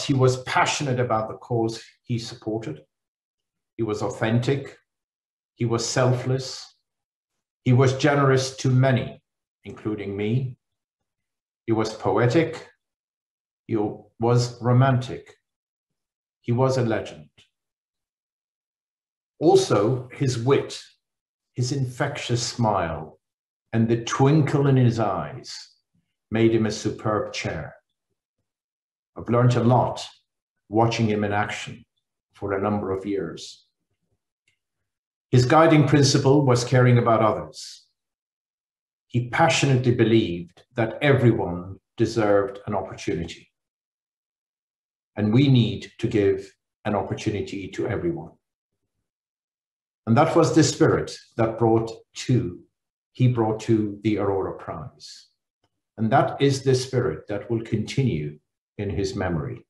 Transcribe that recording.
He was passionate about the cause he supported. He was authentic. He was selfless. He was generous to many, including me. He was poetic. He was romantic. He was a legend. Also, his wit, his infectious smile, and the twinkle in his eyes made him a superb chair. I've learned a lot watching him in action for a number of years. His guiding principle was caring about others. He passionately believed that everyone deserved an opportunity. And we need to give an opportunity to everyone. And that was the spirit that he brought to the Aurora Prize. And that is the spirit that will continue in his memory.